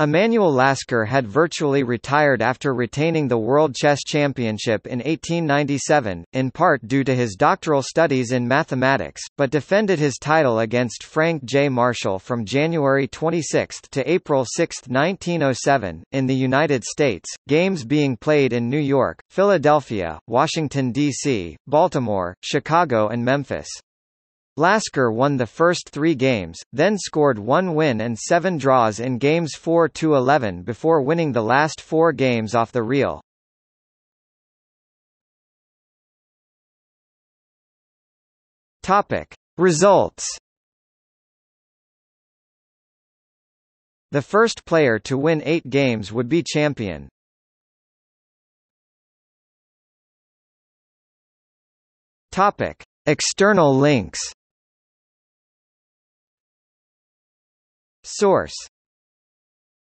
Emanuel Lasker had virtually retired after retaining the World Chess Championship in 1897, in part due to his doctoral studies in mathematics, but defended his title against Frank J. Marshall from January 26 to April 6, 1907. In the United States, games being played in New York, Philadelphia, Washington, D.C., Baltimore, Chicago, and Memphis. Lasker won the first three games, then scored one win and seven draws in games 4–11 before winning the last four games off the reel. Topic: Results. The first player to win 8 games would be champion. Topic: External links. Source.